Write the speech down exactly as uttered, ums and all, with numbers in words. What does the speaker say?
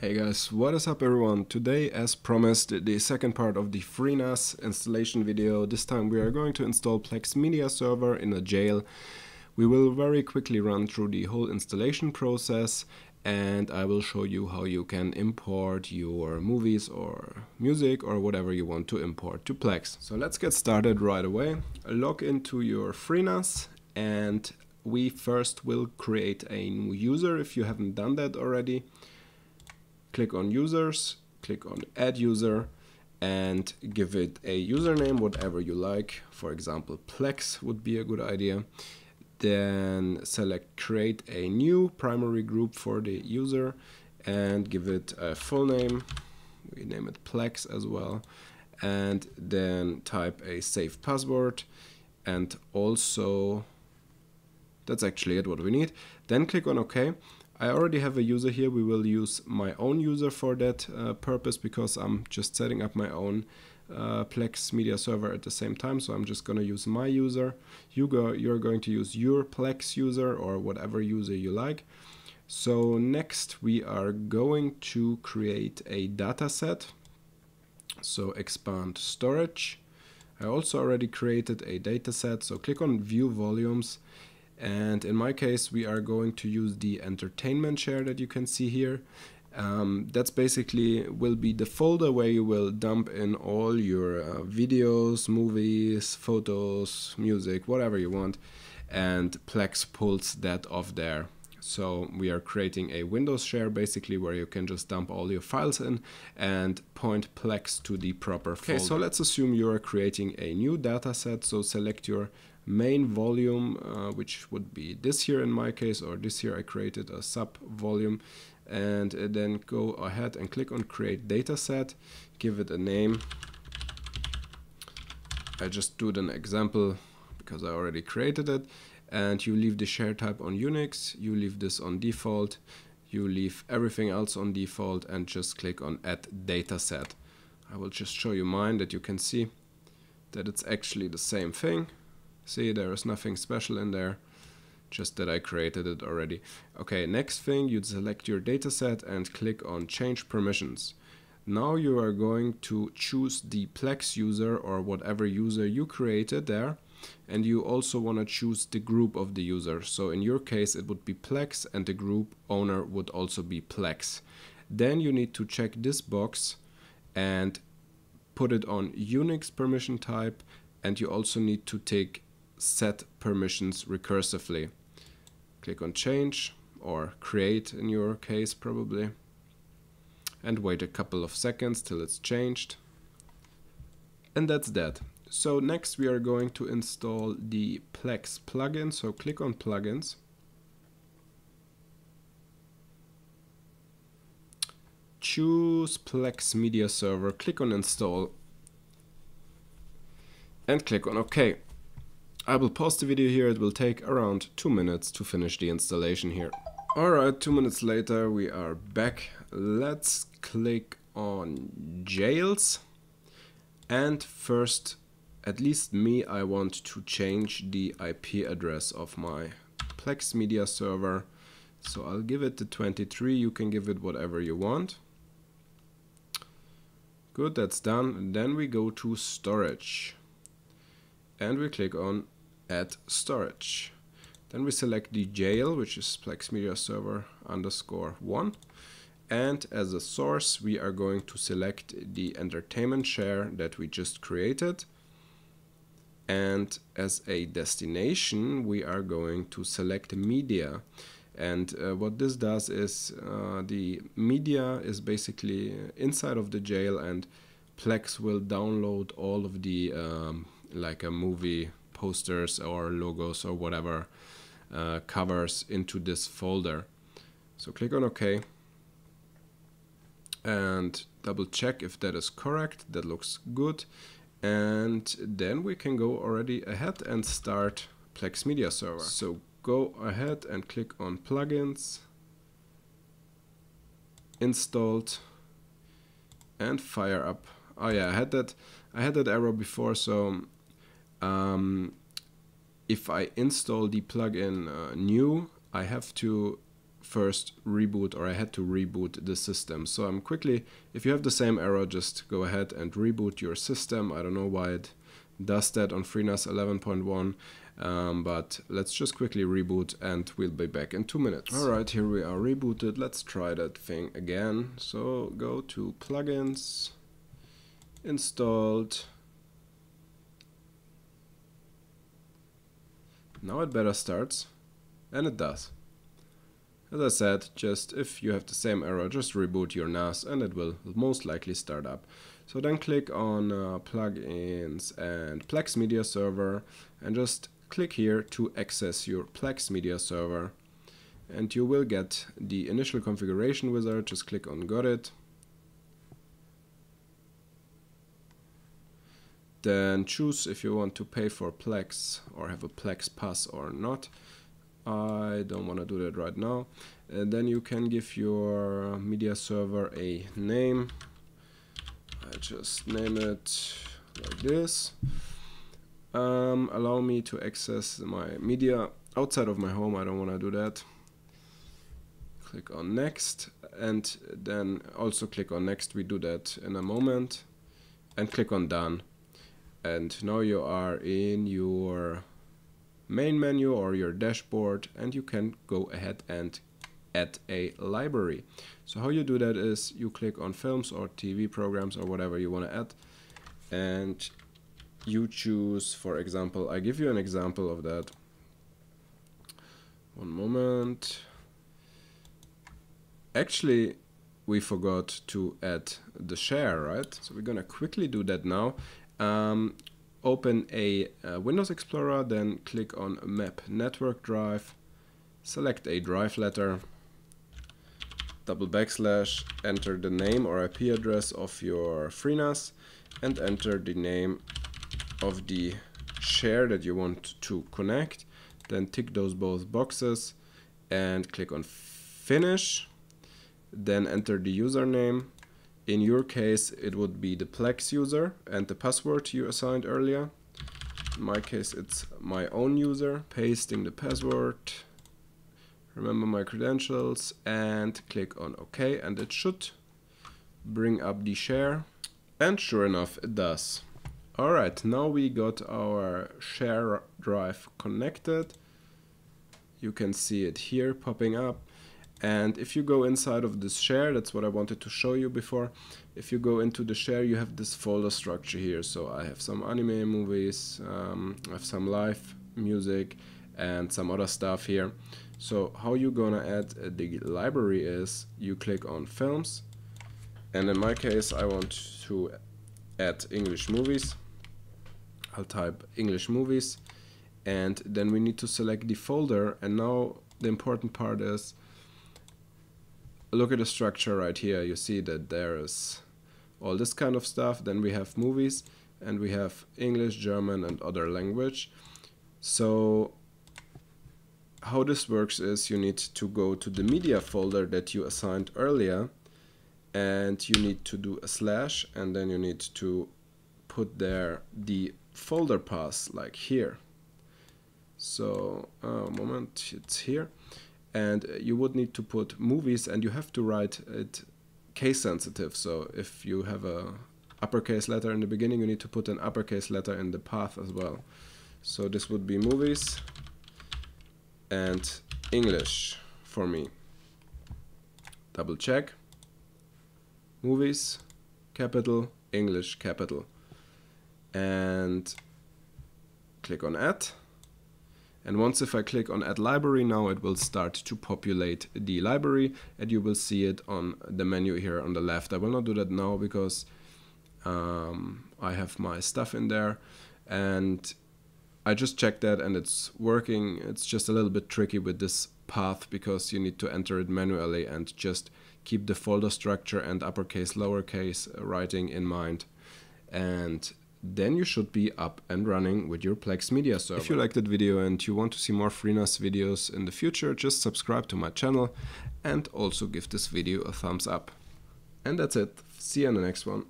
Hey guys, what is up everyone? Today, as promised, the second part of the FreeNAS installation video. This time we are going to install Plex Media Server in a jail. We will very quickly run through the whole installation process and I will show you how you can import your movies or music or whatever you want to import to Plex. So let's get started right away. Log into your FreeNAS and we first will create a new user if you haven't done that already. Click on users, click on add user and give it a username, whatever you like. For example, Plex would be a good idea. Then select create a new primary group for the user and give it a full name. We name it Plex as well. And then type a safe password and also that's actually it what we need. Then click on OK. I already have a user here. We will use my own user for that uh, purpose because I'm just setting up my own uh, Plex Media Server at the same time. So I'm just going to use my user. You go, you're going to use your Plex user or whatever user you like. So next we are going to create a data set. So expand storage. I also already created a data set. So click on view volumes. And in my case, we are going to use the entertainment share that you can see here. Um, that's basically will be the folder where you will dump in all your uh, videos, movies, photos, music, whatever you want. And Plex pulls that off there. So we are creating a Windows share basically where you can just dump all your files in and point Plex to the proper folder. Okay, so let's assume you are creating a new data set. So select your main volume, uh, which would be this here in my case, or this here I created a sub volume, and then go ahead and click on create data set, give it a name. I just do an example because I already created it. And you leave the share type on Unix, you leave this on default, you leave everything else on default and just click on add dataset. I will just show you mine that you can see that it's actually the same thing. See, there is nothing special in there, just that I created it already. Okay, next thing, you'd select your dataset and click on change permissions. Now you are going to choose the Plex user or whatever user you created there. And you also want to choose the group of the user. So in your case, it would be Plex and the group owner would also be Plex. Then you need to check this box and put it on Unix permission type. And you also need to take set permissions recursively. Click on change or create in your case probably. And wait a couple of seconds till it's changed. And that's that. So next we are going to install the Plex plugin. So click on plugins. Choose Plex Media Server, click on install and click on OK. I will pause the video here. It will take around two minutes to finish the installation here. All right, two minutes later we are back. Let's click on jails and first at least me, I want to change the I P address of my Plex Media Server. So I'll give it to twenty-three. You can give it whatever you want. Good, that's done. And then we go to storage. And we click on add storage. Then we select the jail, which is Plex Media Server underscore one. And as a source, we are going to select the entertainment share that we just created. And as a destination, we are going to select media. And uh, what this does is uh, the media is basically inside of the jail and Plex will download all of the um, like a movie posters or logos or whatever uh, covers into this folder. So click on OK. And double check if that is correct. That looks good. And then we can go already ahead and start Plex Media Server. So go ahead and click on plugins, installed, and fire up. Oh yeah, I had that I had that error before. So um, if I install the plugin uh, new, I have to first reboot, or I had to reboot the system. So I'm quickly, if you have the same error, just go ahead and reboot your system. I don't know why it does that on FreeNAS eleven point one, um, but let's just quickly reboot and we'll be back in two minutes. All right, here we are rebooted. Let's try that thing again. So go to plugins, installed. Now it better starts, and it does. As I said, just if you have the same error, just reboot your N A S and it will most likely start up. So then click on uh, plugins and Plex Media Server, and just click here to access your Plex Media Server, and you will get the initial configuration wizard. Just click on Got It. Then choose if you want to pay for Plex or have a Plex pass or not. I don't want to do that right now. And then you can give your media server a name. I just name it like this. Um, allow me to access my media outside of my home. I don't want to do that. Click on next, and then also click on next. We do that in a moment, and click on done. And now you are in your main menu or your dashboard, and you can go ahead and add a library. So how you do that is you click on films or T V programs or whatever you want to add, and you choose, for example, I give you an example of that. One moment. Actually, we forgot to add the share, right? So we're gonna quickly do that now. Um, Open a uh, Windows Explorer, then click on Map Network Drive, select a drive letter, double backslash, enter the name or I P address of your FreeNAS, and enter the name of the share that you want to connect. Then tick those both boxes and click on Finish. Then enter the username. In your case, it would be the Plex user and the password you assigned earlier. In my case, it's my own user. Pasting the password, remember my credentials, and click on OK, and it should bring up the share. And sure enough, it does. All right, now we got our share drive connected. You can see it here popping up. And if you go inside of this share, that's what I wanted to show you before. If you go into the share, you have this folder structure here. So I have some anime movies, um, I have some live music and some other stuff here. So how you gonna add the library is you click on films, and in my case I want to add English movies. I'll type English movies, and then we need to select the folder. And now the important part is, look at the structure right here. You see that there is all this kind of stuff. Then we have movies, and we have English, German and other language. So how this works is you need to go to the media folder that you assigned earlier, and you need to do a slash, and then you need to put there the folder path like here. So uh, moment, it's here. And you would need to put movies, and you have to write it case sensitive. So if you have a uppercase letter in the beginning, you need to put an uppercase letter in the path as well. So this would be movies and English for me. Double check. Movies, capital, English, capital. And click on add. And once if I click on add library, now it will start to populate the library, and you will see it on the menu here on the left. I will not do that now because um, I have my stuff in there, and I just checked that and it's working. It's just a little bit tricky with this path because you need to enter it manually and just keep the folder structure and uppercase, lowercase writing in mind. And then you should be up and running with your Plex Media Server. If you liked that video and you want to see more FreeNAS videos in the future, just subscribe to my channel and also give this video a thumbs up. And that's it. See you in the next one.